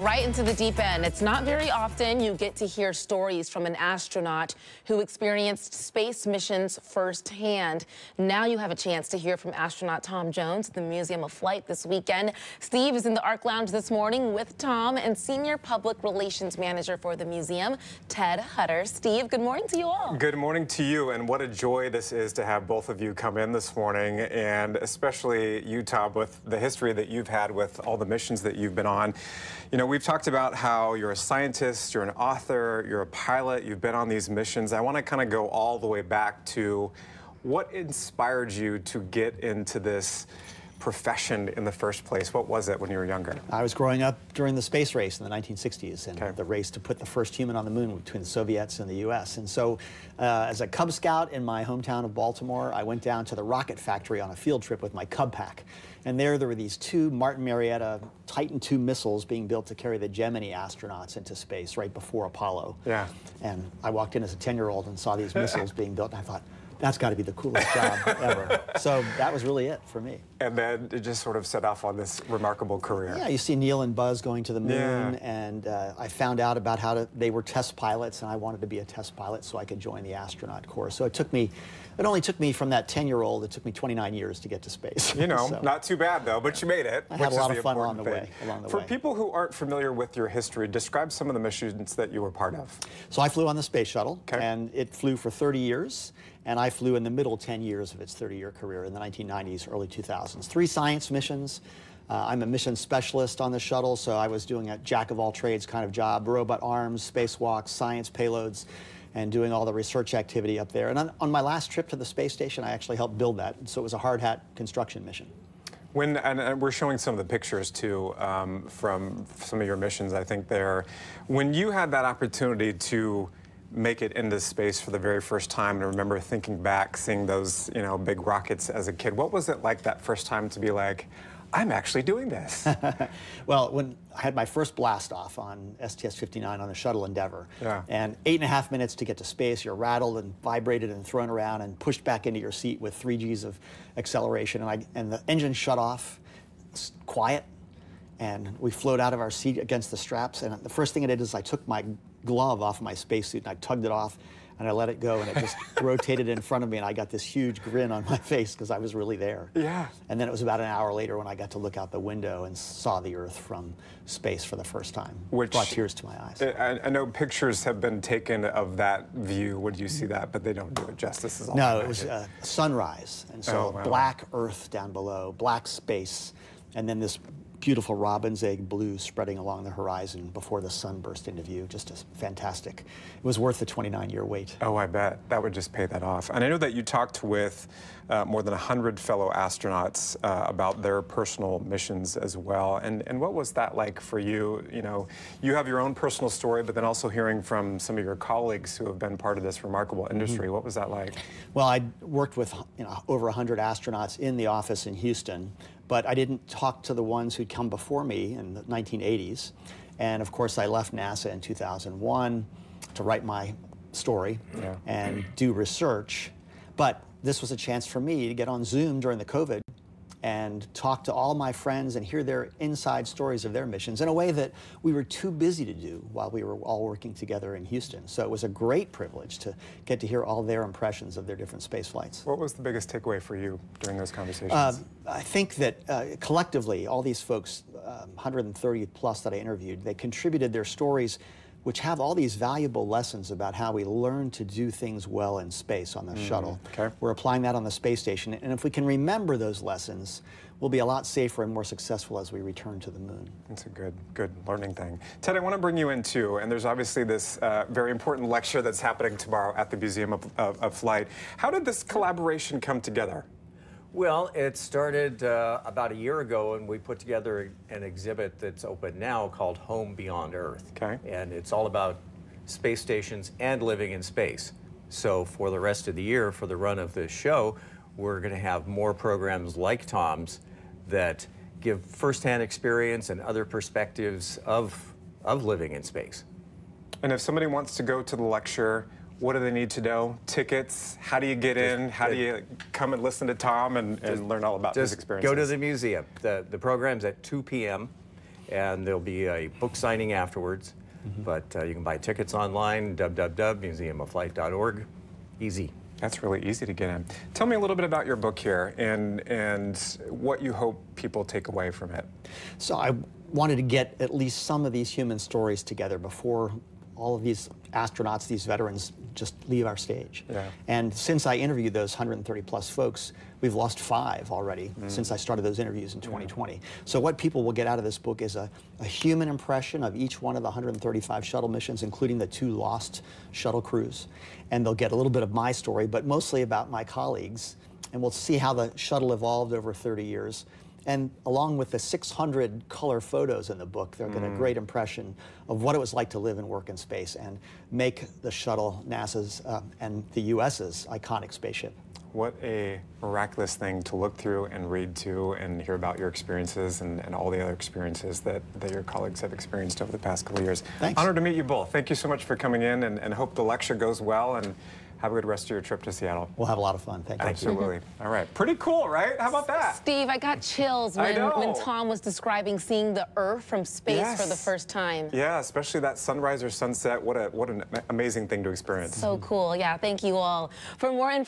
Right into the deep end. It's not very often you get to hear stories from an astronaut who experienced space missions firsthand. Now you have a chance to hear from astronaut Tom Jones at the Museum of Flight this weekend. Steve is in the Arc Lounge this morning with Tom and Senior Public Relations Manager for the museum, Ted Hutter. Steve, good morning to you all. Good morning to you, and what a joy this is to have both of you come in this morning, and especially you, Tom, with the history that you've had with all the missions that you've been on. You know, we've talked about how you're a scientist, you're an author, you're a pilot, you've been on these missions. I want to kind of go all the way back to what inspired you to get into this profession in the first place. What was it when you were younger? I was growing up during the space race in the 1960s, and the race to put the first human on the moon between the Soviets and the U.S. And so as a Cub Scout in my hometown of Baltimore, I went down to the rocket factory on a field trip with my Cub Pack. And there were these two Martin Marietta Titan II missiles being built to carry the Gemini astronauts into space right before Apollo. Yeah. And I walked in as a 10-year-old and saw these missiles being built, and I thought, that's got to be the coolest job ever. So that was really it for me. And then it just sort of set off on this remarkable career. Yeah, you see Neil and Buzz going to the moon, and I found out about how they were test pilots, and I wanted to be a test pilot so I could join the astronaut corps. So it took me, it only took me from that 10-year-old, it took me 29 years to get to space. You know, so, not too bad though, but you made it. I had a lot of fun along the way. For people who aren't familiar with your history, describe some of the missions that you were part of. So I flew on the space shuttle, and it flew for 30 years. And I flew in the middle 10 years of its 30-year career in the 1990s, early 2000s. 3 science missions. I'm a mission specialist on the shuttle, so I was doing a jack-of-all-trades kind of job, robot arms, spacewalks, science payloads, and doing all the research activity up there. And on my last trip to the space station, I actually helped build that, so it was a hard hat construction mission. When, and we're showing some of the pictures, too, from some of your missions, I think, there. When you had that opportunity to make it into space for the very first time, and I remember thinking back, seeing those, you know, big rockets as a kid. What was it like that first time to be like, I'm actually doing this? Well, when I had my first blast off on STS-59 on the Shuttle Endeavour, and 8.5 minutes to get to space, you're rattled and vibrated and thrown around and pushed back into your seat with 3 Gs of acceleration, and the engine shut off, quiet, and we float out of our seat against the straps, and the first thing I did is I took my glove off my spacesuit and I tugged it off and I let it go and it just rotated in front of me and I got this huge grin on my face because I was really there. Yeah. And then it was about an hour later when I got to look out the window and saw the Earth from space for the first time. Which brought tears to my eyes. I know pictures have been taken of that view when you see that, but they don't do it justice. Is all no, it was sunrise, and so black Earth down below, black space, and then this beautiful robin's egg blue spreading along the horizon before the sun burst into view. Just fantastic. It was worth the 29-year wait. Oh, I bet. That would just pay that off. And I know that you talked with more than 100 fellow astronauts about their personal missions as well. And what was that like for you? You know, you have your own personal story, but then also hearing from some of your colleagues who have been part of this remarkable industry. What was that like? Well, I worked with over 100 astronauts in the office in Houston, but I didn't talk to the ones who'd come before me in the 1980s. And of course, I left NASA in 2001 to write my story and do research. But this was a chance for me to get on Zoom during the COVID and talk to all my friends and hear their inside stories of their missions in a way that we were too busy to do while we were all working together in Houston. So it was a great privilege to get to hear all their impressions of their different space flights. What was the biggest takeaway for you during those conversations? I think that collectively, all these folks, 130 plus that I interviewed, they contributed their stories which have all these valuable lessons about how we learn to do things well in space on the shuttle. We're applying that on the space station, and if we can remember those lessons, we'll be a lot safer and more successful as we return to the moon. It's a good learning thing. Ted, I want to bring you in too, and there's obviously this very important lecture that's happening tomorrow at the Museum of Flight. How did this collaboration come together? Well, it started about a year ago, and we put together an exhibit that's open now called Home Beyond Earth. And it's all about space stations and living in space. So for the rest of the year, for the run of this show, we're going to have more programs like Tom's that give firsthand experience and other perspectives of living in space. And if somebody wants to go to the lecture, what do they need to know? Tickets? How do you get in? How do you come and listen to Tom and learn all about his experience? Go to the museum. The program's at 2 p.m. and there'll be a book signing afterwards. Mm-hmm. But you can buy tickets online, www.museumofflight.org. Easy. That's really easy to get in. Tell me a little bit about your book here and what you hope people take away from it. So I wanted to get at least some of these human stories together before all of these astronauts, these veterans, just leave our stage. Yeah. And since I interviewed those 130-plus folks, we've lost 5 already since I started those interviews in 2020. Yeah. So what people will get out of this book is a human impression of each one of the 135 shuttle missions, including the 2 lost shuttle crews. And they'll get a little bit of my story, but mostly about my colleagues. And we'll see how the shuttle evolved over 30 years. And along with the 600 color photos in the book, they'll get a great impression of what it was like to live and work in space and make the shuttle NASA's and the U.S.'s iconic spaceship. What a miraculous thing to look through and read to and hear about your experiences and all the other experiences that your colleagues have experienced over the past couple of years. Thanks. Honored to meet you both. Thank you so much for coming in, and hope the lecture goes well. And have a good rest of your trip to Seattle. We'll have a lot of fun. Thank you. Absolutely. All right. Pretty cool, right? How about that? Steve, I got chills when Tom was describing seeing the Earth from space for the first time. Yeah, especially that sunrise or sunset. What an amazing thing to experience. So cool. Yeah, thank you all. For more information,